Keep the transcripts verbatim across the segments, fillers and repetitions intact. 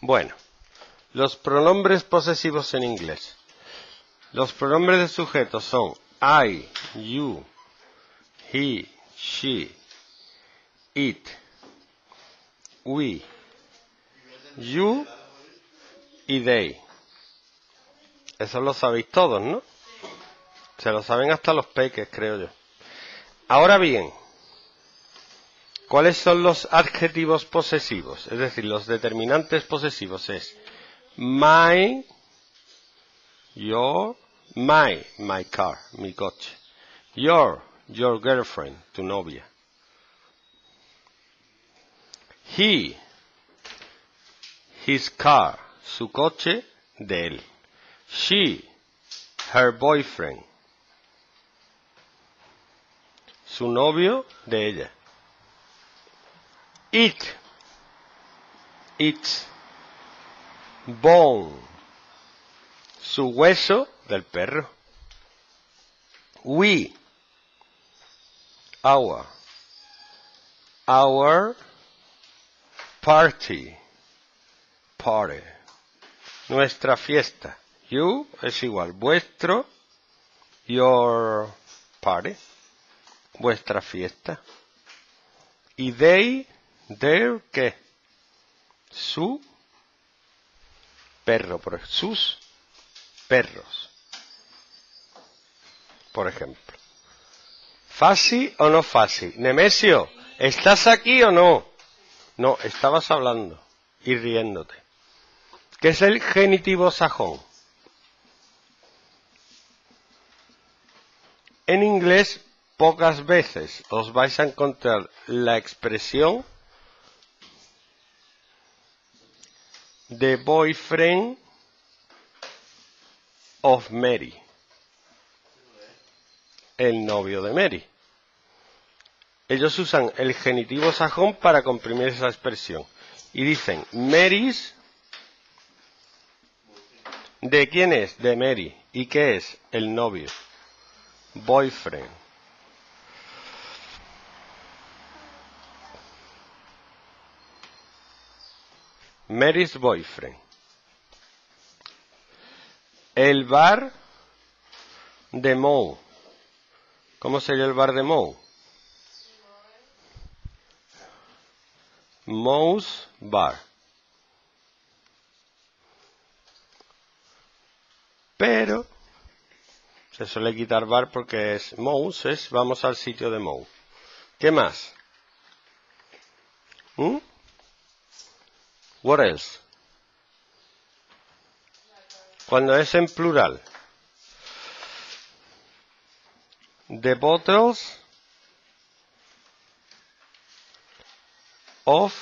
Bueno, los pronombres posesivos en inglés. Los pronombres de sujeto son I, you, he, she, it, we, you y they. Eso lo sabéis todos, ¿no? Se lo saben hasta los peques, creo yo. Ahora bien, ¿cuáles son los adjetivos posesivos? Es decir, los determinantes posesivos es my, your, my, my car, mi coche. Your, your girlfriend, tu novia. He, his car, su coche, de él. She, her boyfriend, su novio, de ella. It, its, bone, su hueso, del perro. We, our, our, party, party, nuestra fiesta. You es igual, vuestro, your party, vuestra fiesta. Y they, their, ¿qué? Su perro, por ejemplo, sus perros, por ejemplo. ¿Fácil o no fácil? Nemesio, ¿estás aquí o no? No, estabas hablando y riéndote. ¿Qué es el genitivo sajón? En inglés, pocas veces os vais a encontrar la expresión the boyfriend of Mary, el novio de Mary. Ellos usan el genitivo sajón para comprimir esa expresión. Y dicen, Mary's, ¿de quién es? De Mary. ¿Y qué es? El novio. Boyfriend. Mary's boyfriend. El bar de Moe. ¿Cómo sería el bar de Moe? Moe's bar. Pero se suele quitar bar porque es Moe's, es vamos al sitio de Moe. ¿Qué más? ¿Mm? What else? Cuando es en plural. The bottles of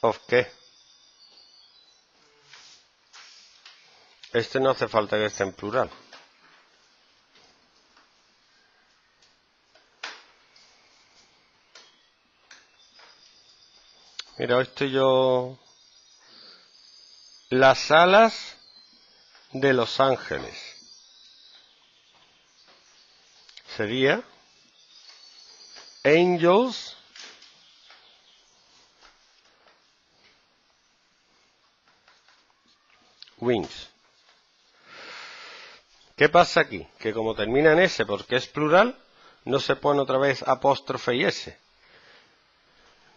of qué. Este no hace falta que esté en plural. Mira, hoy estoy yo. Las alas de los ángeles. Sería angels wings. ¿Qué pasa aquí? Que como termina en S porque es plural, no se pone otra vez apóstrofe y S.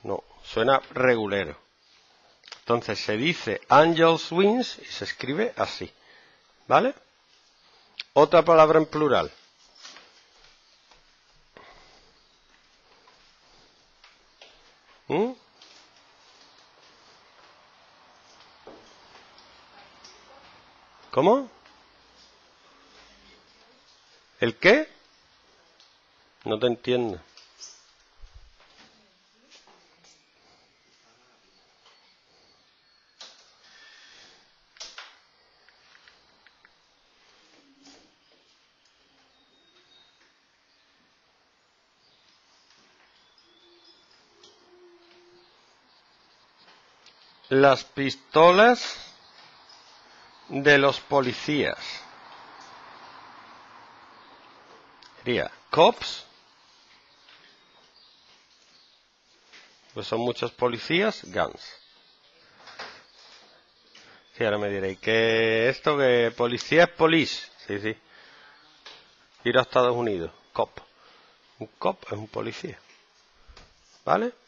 No, suena regulero. Entonces se dice Angel's Wings y se escribe así. ¿Vale? Otra palabra en plural. ¿Mm? ¿Cómo? ¿El qué? No te entiendo. Las pistolas de los policías. Sería cops, pues son muchos policías, guns. Sí, ahora me diréis que esto que policía es police. Sí, sí. Ir a Estados Unidos, cop. Un cop es un policía. ¿Vale?